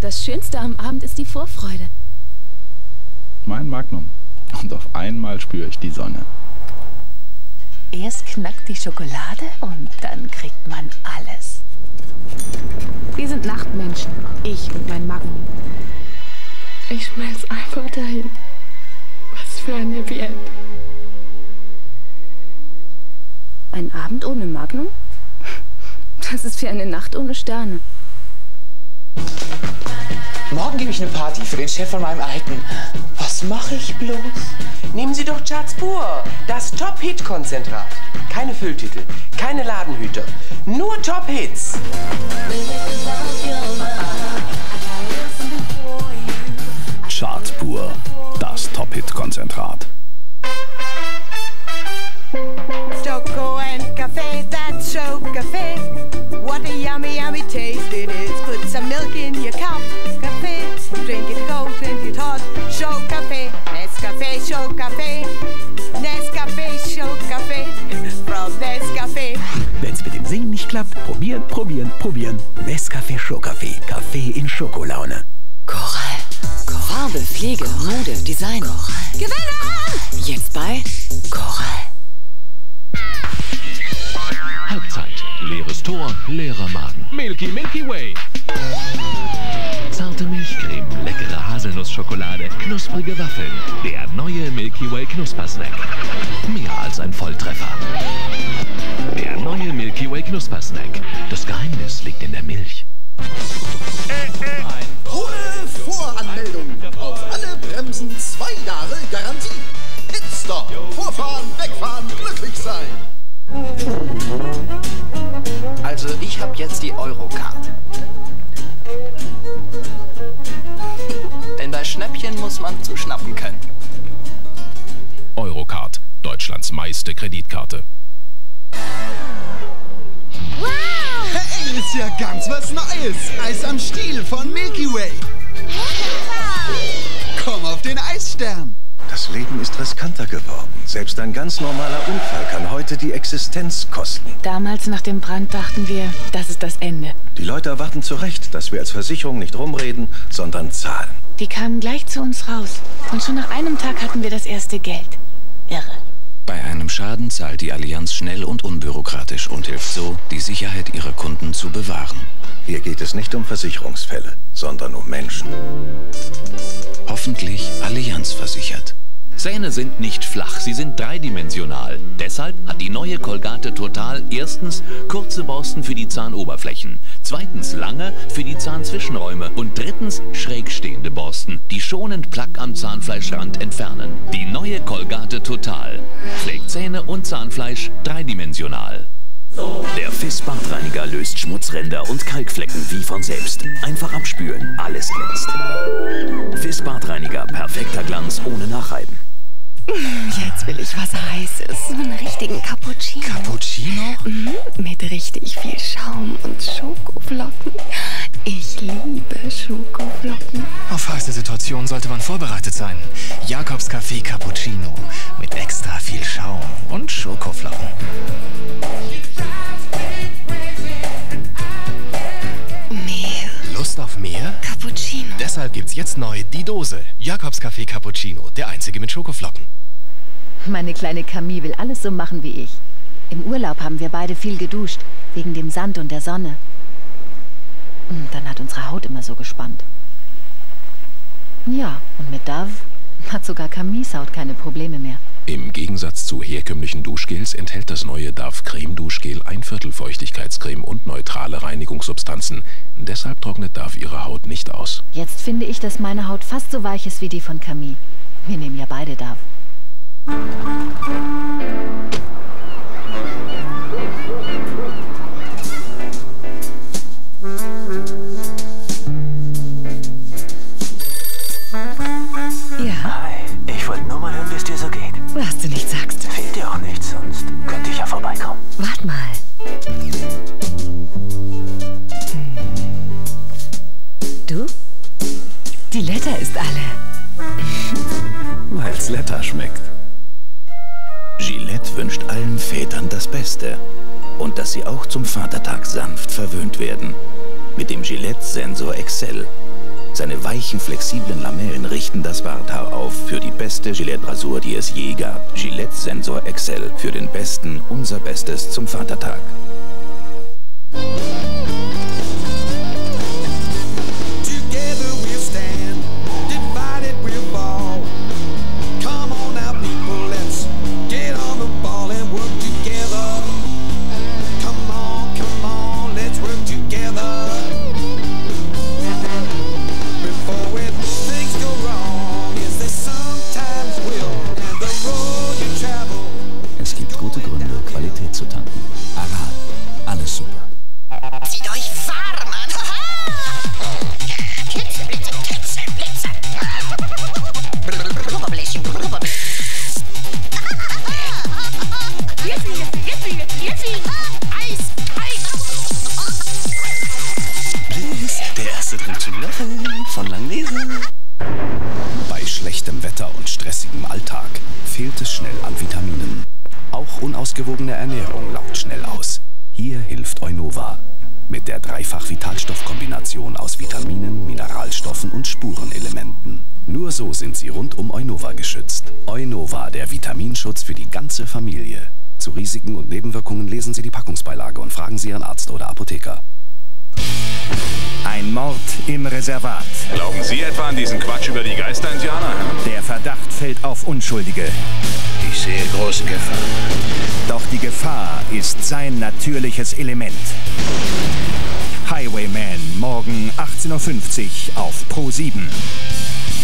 Das Schönste am Abend ist die Vorfreude. Mein Magnum. Und auf einmal spüre ich die Sonne. Erst knackt die Schokolade und dann kriegt man alles. Wir sind Nachtmenschen. Ich und mein Magnum. Ich schmelz einfach dahin. Was für ein Happy End. Ein Abend ohne Magnum? Das ist wie eine Nacht ohne Sterne. Morgen gebe ich eine Party für den Chef von meinem Alten. Was mache ich bloß? Nehmen Sie doch Charts Pur, das Top-Hit-Konzentrat. Keine Fülltitel, keine Ladenhüter, nur Top-Hits. Charts Pur, das Top-Hit-Konzentrat. Coral and Café, that's Showcafé. What a yummy, yummy taste it is. Put some milk in your cup, café. Drink it cold, drink it hot. Showcafé, Nescafé, Showcafé. Nescafé, Showcafé. From Nescafé. Wenn's mit dem Singen nicht klappt, probieren, probieren, probieren. Nescafé, Showcafé. Kaffee in Schokolaune. Coral. Farbe, Pflege, Mode, Design. Coral. Gewinner! Jetzt bei Coral. Halbzeit. Leeres Tor, leerer Magen. Milky Way. Zarte Milchcreme, leckere Haselnussschokolade, knusprige Waffeln. Der neue Milky Way Knuspersnack. Mehr als ein Volltreffer. Der neue Milky Way Knuspersnack. Das Geheimnis liegt in der Milch. Hohe Voranmeldung. Auf alle Bremsen 2 Jahre Garantie. Pit-Stop. Vorfahren, wegfahren, glücklich sein. Also ich habe jetzt die Eurocard. Denn bei Schnäppchen muss man zu schnappen können. Eurocard, Deutschlands meiste Kreditkarte. Wow! Hey, ist ja ganz was Neues. Eis am Stiel von Milky Way. Komm auf den Eisstern. Das Leben ist riskanter geworden. Selbst ein ganz normaler Unfall kann heute die Existenz kosten. Damals nach dem Brand dachten wir, das ist das Ende. Die Leute erwarten zu Recht, dass wir als Versicherung nicht rumreden, sondern zahlen. Die kamen gleich zu uns raus. Und schon nach einem Tag hatten wir das erste Geld. Irre. Bei einem Schaden zahlt die Allianz schnell und unbürokratisch und hilft so, die Sicherheit ihrer Kunden zu bewahren. Hier geht es nicht um Versicherungsfälle, sondern um Menschen. Hoffentlich Allianz versichert. Zähne sind nicht flach, sie sind dreidimensional. Deshalb hat die neue Colgate Total erstens kurze Borsten für die Zahnoberflächen, zweitens lange für die Zahnzwischenräume und drittens schräg stehende Borsten, die schonend Plaque am Zahnfleischrand entfernen. Die neue Colgate Total pflegt Zähne und Zahnfleisch dreidimensional. Der Viss Bartreiniger löst Schmutzränder und Kalkflecken wie von selbst. Einfach abspülen, alles glänzt. Viss Bartreiniger, perfekter Glanz ohne Nachreiben. Jetzt will ich was Heißes. So einen richtigen Cappuccino. Cappuccino? Mit richtig viel Schaum und Schokoflocken. Ich liebe Schokoflocken. Auf heiße Situationen sollte man vorbereitet sein. Jakobs Café Cappuccino. Mit extra viel Schaum und Schokoflocken. Mehr. Lust auf mehr? Cappuccino. Deshalb gibt's jetzt neu die Dose. Jakobs Café Cappuccino. Der einzige mit Schokoflocken. Meine kleine Camille will alles so machen wie ich. Im Urlaub haben wir beide viel geduscht, wegen dem Sand und der Sonne. Und dann hat unsere Haut immer so gespannt. Ja, und mit Dove hat sogar Camilles Haut keine Probleme mehr. Im Gegensatz zu herkömmlichen Duschgels enthält das neue Dove Creme Duschgel 1/4 Feuchtigkeitscreme und neutrale Reinigungssubstanzen. Deshalb trocknet Dove ihre Haut nicht aus. Jetzt finde ich, dass meine Haut fast so weich ist wie die von Camille. Wir nehmen ja beide Dove. Ja? Hi, ich wollte nur mal hören, wie es dir so geht. Was du nicht sagst. Fehlt dir auch nichts, sonst könnte ich ja vorbeikommen. Warte mal. Du? Die Lätta ist alle. Weil's Lätta schmeckt. Gillette wünscht allen Vätern das Beste. und dass Sie auch zum Vatertag sanft verwöhnt werden. Mit dem Gillette Sensor Excel. Seine weichen, flexiblen Lamellen richten das Barthaar auf für die beste Gillette-Rasur, die es je gab. Gillette Sensor Excel für den Besten, unser Bestes zum Vatertag. Von Langnese. Bei schlechtem Wetter und stressigem Alltag fehlt es schnell an Vitaminen. Auch unausgewogene Ernährung laugt schnell aus. Hier hilft Eunova. Mit der Dreifach-Vitalstoffkombination aus Vitaminen, Mineralstoffen und Spurenelementen. Nur so sind Sie rund um Eunova geschützt. Eunova, der Vitaminschutz für die ganze Familie. Zu Risiken und Nebenwirkungen lesen Sie die Packungsbeilage und fragen Sie Ihren Arzt oder Apotheker. Ein Mord im Reservat. Glauben Sie etwa an diesen Quatsch über die Geister-Indianer? Der Verdacht fällt auf Unschuldige. Ich sehe große Gefahr. Doch die Gefahr ist sein natürliches Element. Highwayman, morgen 18:50 Uhr auf Pro7.